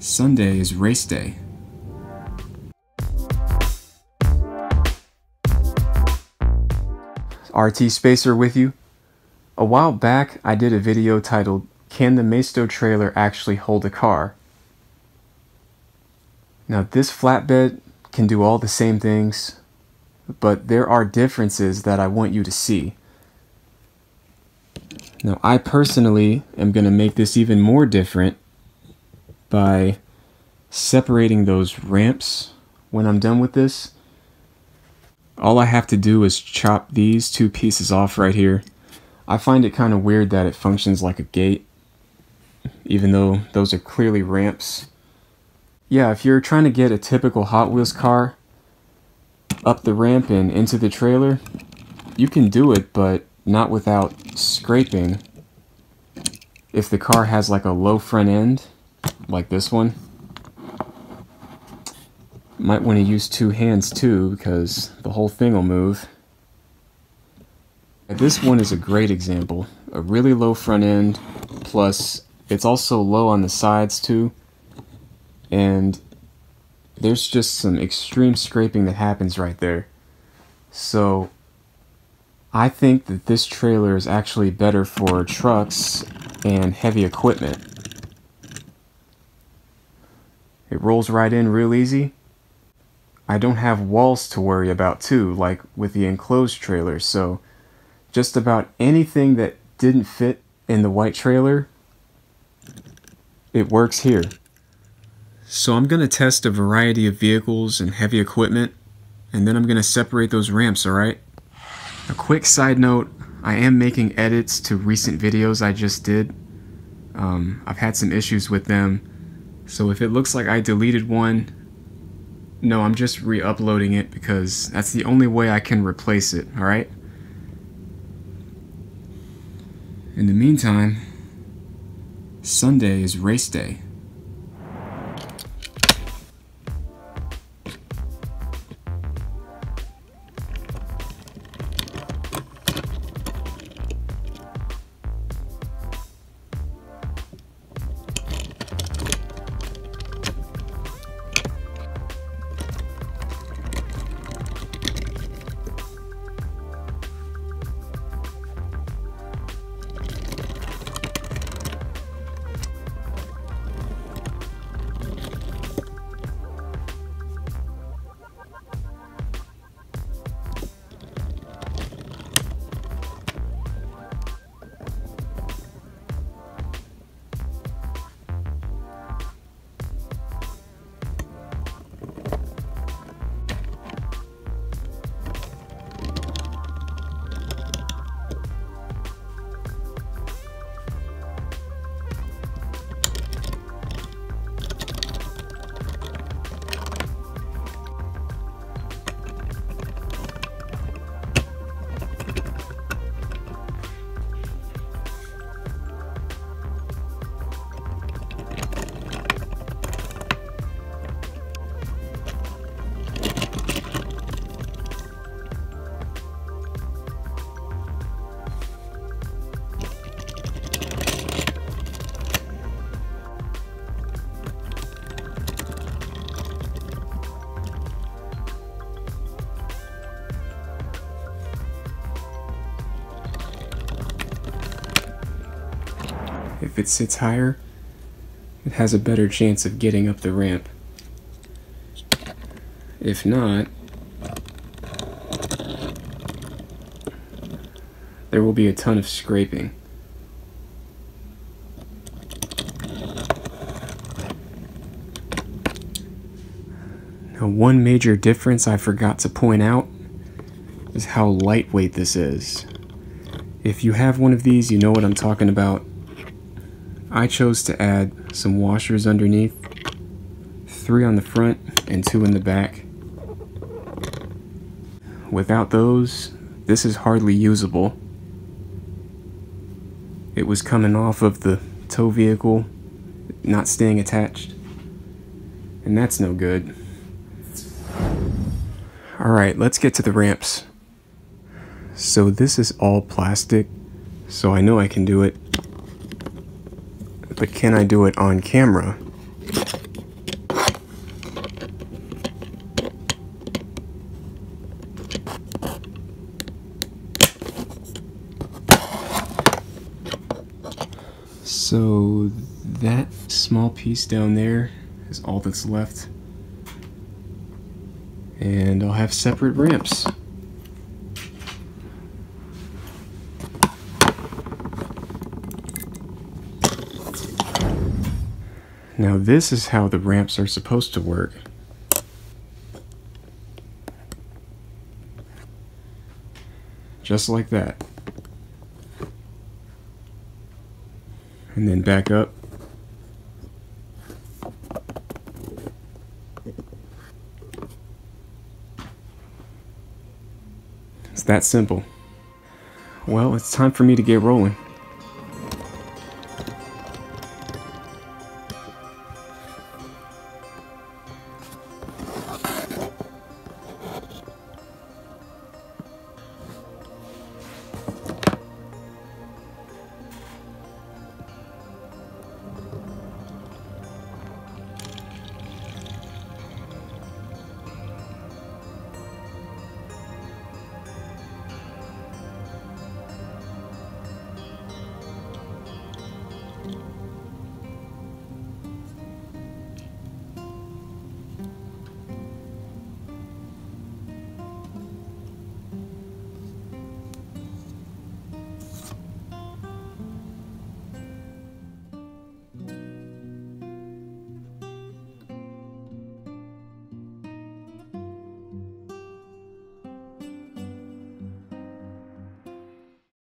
Sunday is race day. RT Spacer with you. A while back, I did a video titled, "Can the Maisto Trailer Actually Hold a Car?" Now, this flatbed can do all the same things, but there are differences that I want you to see. Now, I personally am going to make this even more different by separating those ramps when I'm done with this. All I have to do is chop these two pieces off right here. I find it kind of weird that it functions like a gate, even though those are clearly ramps. Yeah, if you're trying to get a typical Hot Wheels car up the ramp and into the trailer, you can do it, but not without scraping. If the car has like a low front end, like this one, might want to use two hands too, because the whole thing will move. This one is a great example. A really low front end, plus it's also low on the sides too, and there's just some extreme scraping that happens right there. So I think that this trailer is actually better for trucks and heavy equipment. It rolls right in real easy. I don't have walls to worry about too, like with the enclosed trailer, so just about anything that didn't fit in the white trailer, it works here. So I'm going to test a variety of vehicles and heavy equipment, and then I'm going to separate those ramps, alright? A quick side note, I am making edits to recent videos I just did. I've had some issues with them, so if it looks like I deleted one, no, I'm just re-uploading it because that's the only way I can replace it, alright? In the meantime, Sunday is race day. If it sits higher, it has a better chance of getting up the ramp. If not, there will be a ton of scraping. Now, one major difference I forgot to point out is how lightweight this is. If you have one of these, you know what I'm talking about. I chose to add some washers underneath, 3 on the front and 2 in the back. Without those, this is hardly usable. It was coming off of the tow vehicle, not staying attached, and that's no good. Alright, let's get to the ramps. So this is all plastic, so I know I can do it. But can I do it on camera? So that small piece down there is all that's left. And I'll have separate ramps. Now this is how the ramps are supposed to work. Just like that. And then back up. It's that simple. Well, it's time for me to get rolling.